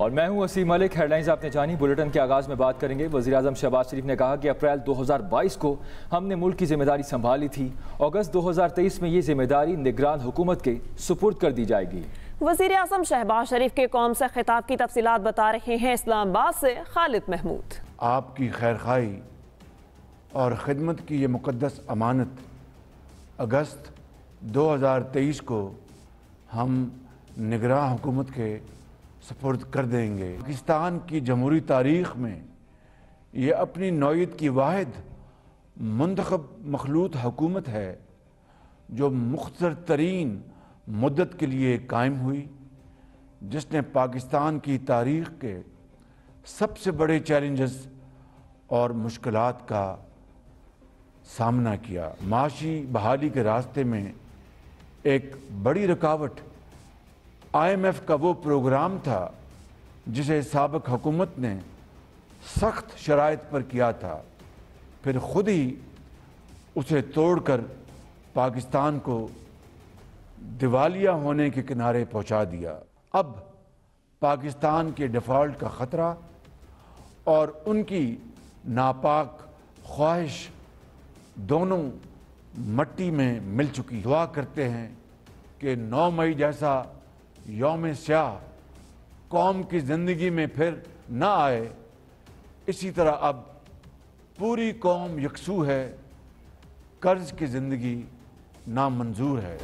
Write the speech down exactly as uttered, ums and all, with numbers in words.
और मैं हूं असीम मलिक। हेडलाइंस आपने जानी, बुलेटिन के आगाज़ में बात करेंगे। वज़ीर-ए-आज़म शहबाज शरीफ ने कहा कि अप्रैल दो हज़ार बाईस को हमने मुल्क की जिम्मेदारी संभाली थी, अगस्त दो हज़ार तेईस में ये जिम्मेदारी निगरान हुकूमत के सुपुर्द कर दी जाएगी। वज़ीर-ए-आज़म शहबाज शरीफ के कौम से खिताब की तफसीलात बता रहे हैं इस्लामाबाद से खालिद महमूद। आपकी खैरखाई और खिदमत की ये मुकद्दस अमानत अगस्त दो हज़ार तेईस को हम निगरान हुकूमत के सपोर्ट कर देंगे। पाकिस्तान की जमहूरी तारीख़ में ये अपनी नौयत की वाहिद मुंतखब मखलूत हुकूमत है जो मुख्तर तरीन मुद्दत के लिए कायम हुई, जिसने पाकिस्तान की तारीख़ के सबसे बड़े चैलेंजेस और मुश्किलात का सामना किया। माशी बहाली के रास्ते में एक बड़ी रुकावट आई एम एफ का वो प्रोग्राम था जिसे साबिक़ हुकूमत ने सख्त शराइत पर किया था, फिर ख़ुद ही उसे तोड़कर पाकिस्तान को दिवालिया होने के किनारे पहुंचा दिया। अब पाकिस्तान के डिफ़ॉल्ट का ख़तरा और उनकी नापाक ख्वाहिश दोनों मट्टी में मिल चुकी। दुआ करते हैं कि नौ मई जैसा यौम स्याह कौम की ज़िंदगी में फिर ना आए। इसी तरह अब पूरी कौम यकसू है, कर्ज की ज़िंदगी नामंजूर है।